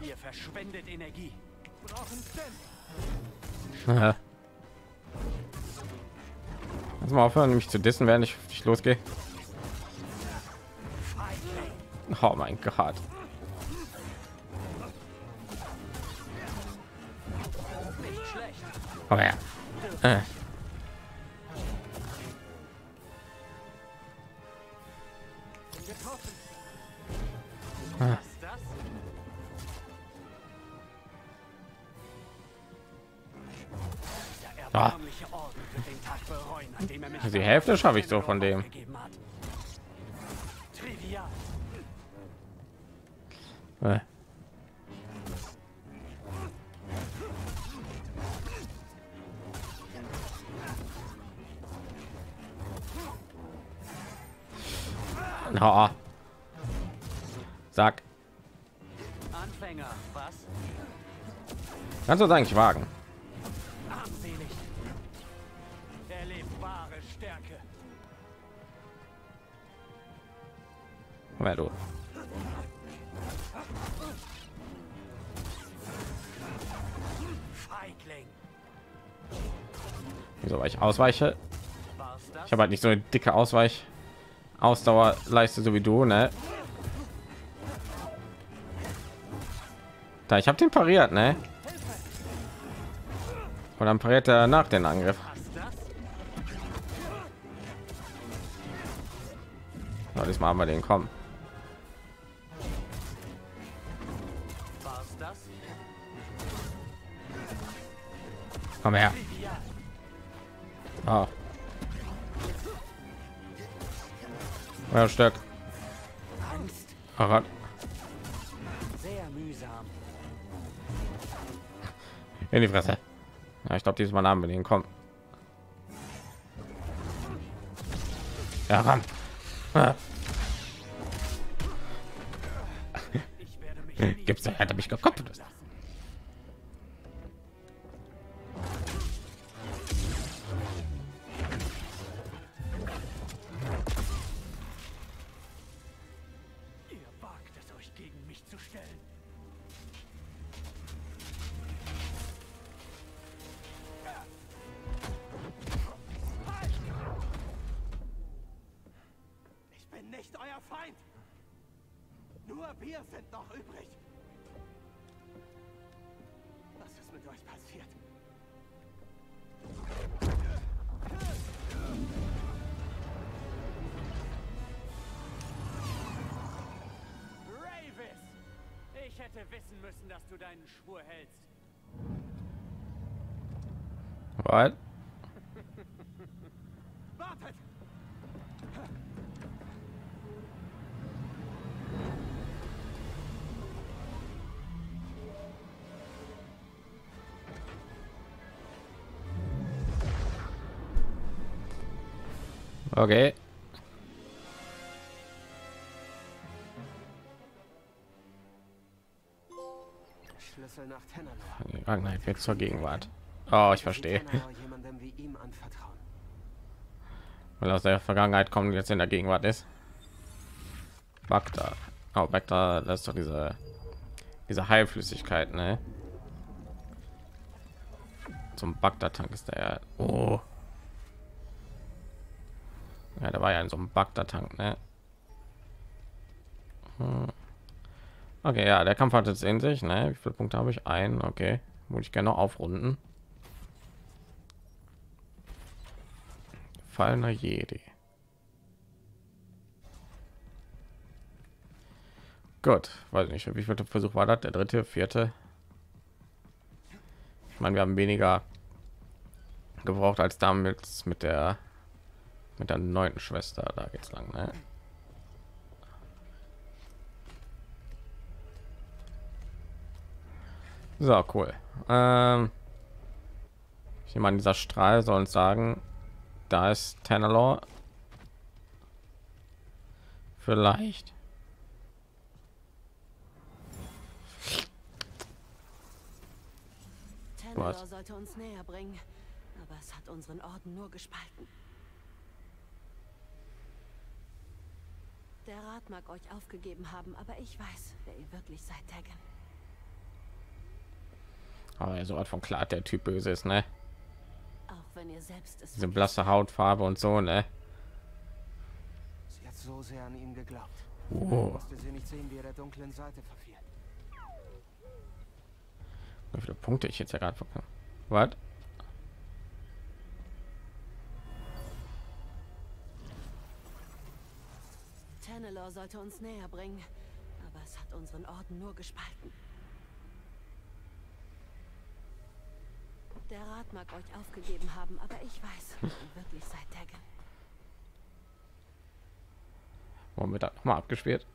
ihr verschwendet Energie. Lass mal aufhören, mich zu dissen, während ich auf dich losgehe. Oh mein Gott. Oh ja. Die Hälfte schaffe ich so von dem. Na, sag. Anfänger, was? Kannst du das eigentlich wagen? Armselig. Erlebbare Stärke. Wer du? Wieso war ich ausweiche? Ich habe halt nicht so eine dicke Ausdauerleiste so wie du, ne? Da ich habe den pariert, ne? Und dann pariert er nach den Angriff. So, diesmal haben wir den kommen. Komm her. Oh. Ja, Stück. Oh Gott. Sehr mühsam. In die Fresse. Ja, ich glaube, dieses Mal haben wir den kommen. Ja, komm. Ah. Gibt's, er hat mich gekoppelt. Okay. Schlüssel nach Tanalorr. Vergangenheit wird zur Gegenwart. Oh, ich verstehe. Jemandem wie ihm anvertrauen. Weil aus der Vergangenheit kommen jetzt in der Gegenwart ist. Bacta. Oh, Bacta, das ist doch diese Heilflüssigkeit, ne? Zum Bacta-Tank ist der. Oh. Ja, da war ja in so einem Bacta-Tank, ne? Okay, ja, der Kampf hat jetzt in sich, ne? Wie viele Punkte habe ich? Ein, okay. Würde ich gerne noch aufrunden. Fallener Jedi. Gut, weiß nicht, wie viel Versuch war das? Der dritte, vierte? Ich meine, wir haben weniger gebraucht als damals mit der neunten Schwester. Da geht's lang, ne? So cool. Ich nehme an, dieser Strahl soll uns sagen, da ist Tanalorr. Vielleicht. Tanalorr sollte uns näher bringen, aber es hat unseren Orden nur gespalten. Der Rat mag euch aufgegeben haben, aber ich weiß, wer ihr wirklich seid, Dagan. Aber ja, so hat von klar, der Typ böse ist, ne? Auch wenn ihr selbst ist. Diese blasse Hautfarbe und so, ne? Sie hat so sehr an ihn geglaubt. Oh. Musste sie nicht sehen, wie er der dunklen Seite verfiel. Wie viele Punkte ich jetzt ja gerade bekomme. Was? Tanalorr sollte uns näher bringen, aber es hat unseren Orden nur gespalten. Der Rat mag euch aufgegeben haben, aber ich weiß, wer ihr wirklich seid, Dagan. Wollen wir das nochmal abgespielt?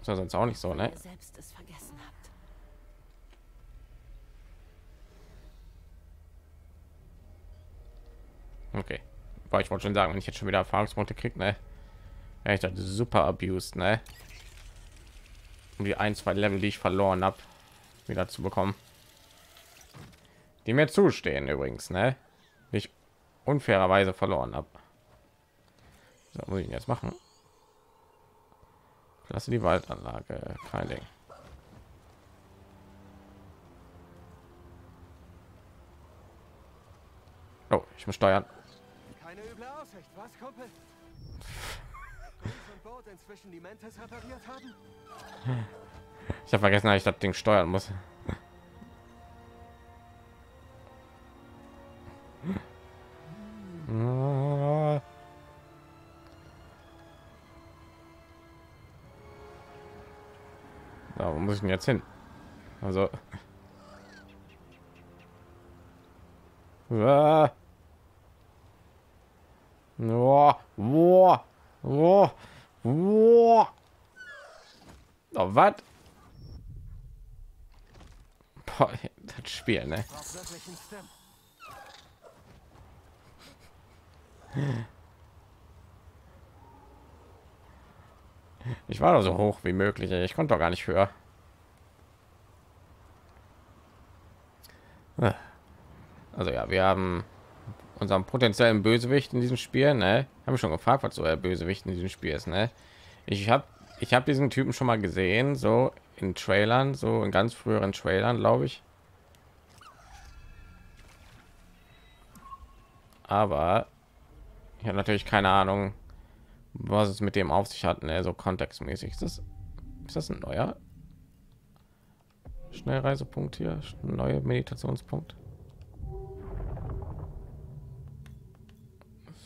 Ist ja sonst auch nicht so, ne? Ihr selbst es vergessen habt. Okay. Boah, ich wollte schon sagen, wenn ich jetzt schon wieder Erfahrungspunkte kriege, ne? Ja, ich dachte, super abused, ne? Um die 1, 2 Level, die ich verloren habe, wieder zu bekommen. Die mir zustehen übrigens, ne? Nicht unfairerweise verloren habe. So, muss ich jetzt machen? Lasse die Waldanlage, kein Ding. Oh, ich muss steuern. Keine üble Aussicht, was, Kumpel? Inzwischen die Mentes repariert haben? Ich habe vergessen, dass ich das Ding steuern muss. Da muss ich denn jetzt hin? Also was? Das Spiel, ne? Ich war doch so hoch wie möglich. Ich konnte doch gar nicht höher. Also ja, wir haben unseren potenziellen Bösewicht in diesem Spiel. Ne, habe ich schon gefragt, was so der Bösewicht in diesem Spiel ist. Ne, ich habe diesen Typen schon mal gesehen, so in Trailern, so in ganz früheren Trailern, glaube ich. Aber ich habe natürlich keine Ahnung, was es mit dem auf sich hat, ne? So kontextmäßig. Ist das ein neuer Schnellreisepunkt hier? Neue Meditationspunkt.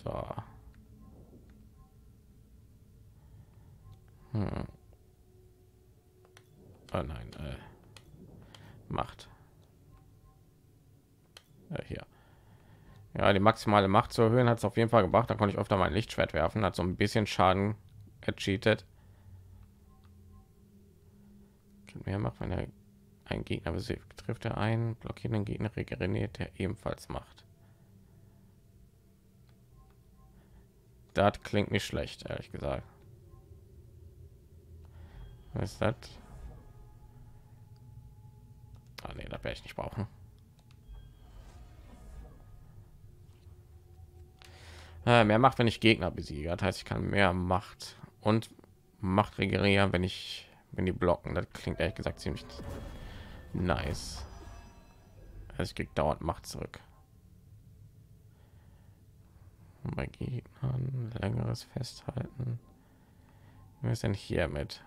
So. Oh nein, Macht. Ja, hier. Ja, die maximale Macht zu erhöhen hat es auf jeden Fall gebracht. Da konnte ich öfter mein Lichtschwert werfen, hat so ein bisschen Schaden ercheatet. Mehr macht, wenn er einen Gegner besiegt, trifft er einen blockierenden Gegner, regeneriert der ebenfalls Macht. Das klingt nicht schlecht, ehrlich gesagt. Was ist das? Ah, nee, das werde ich nicht brauchen. Mehr Macht, wenn ich Gegner besiege. Das heißt, ich kann mehr Macht und Macht regenerieren, wenn die blocken. Das klingt ehrlich gesagt ziemlich nice. Also ich krieg dauernd Macht zurück. Bei Gegnern längeres Festhalten. Was ist denn hier mit?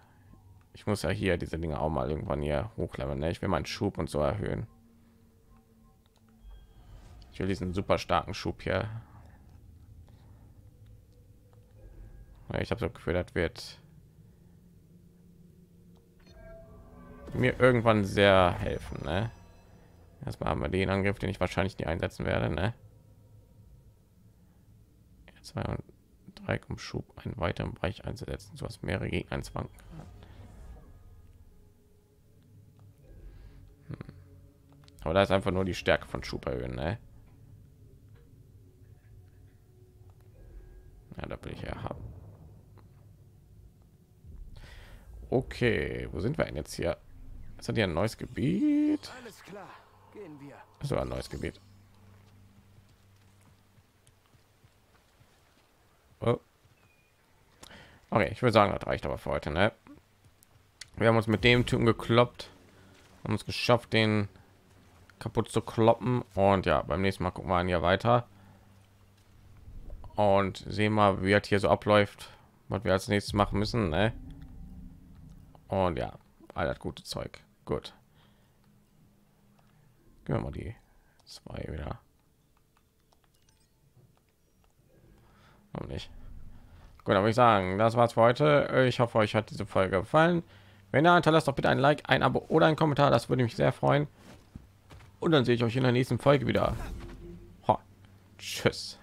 Ich muss ja hier diese Dinge auch mal irgendwann hier hochleveln. Ne? Ich will meinen Schub und so erhöhen. Ich will diesen super starken Schub hier. Ich habe so gefühlt, das wird mir irgendwann sehr helfen, ne? Erstmal haben wir den Angriff, den ich wahrscheinlich nie einsetzen werde, ne? 2 und 3 um Schub einen weiteren Bereich einzusetzen, so dass mehrere Gegner ins Wanken kann. Aber da ist einfach nur die Stärke von Schub erhöhen, ne? Ja, da will ich ja haben. Okay, wo sind wir denn jetzt hier? Jetzt hat hier ein neues Gebiet. Alles klar, gehen wir. So ein neues Gebiet. Oh. Okay, ich würde sagen, das reicht aber für heute, ne? Wir haben uns mit dem Typen gekloppt, haben es geschafft, den kaputt zu kloppen, und ja, beim nächsten Mal gucken wir hier weiter und sehen mal, wie das hier so abläuft, was wir als nächstes machen müssen, ne? Und ja, all das gute Zeug. Gut, gehen wir mal die 2 wieder. Warum nicht? Gut, aber ich sagen, das war's für heute. Ich hoffe, euch hat diese Folge gefallen. Wenn ja, hinterlasst doch bitte ein Like, ein Abo oder ein Kommentar, das würde mich sehr freuen. Und dann sehe ich euch in der nächsten Folge wieder. Ho, tschüss.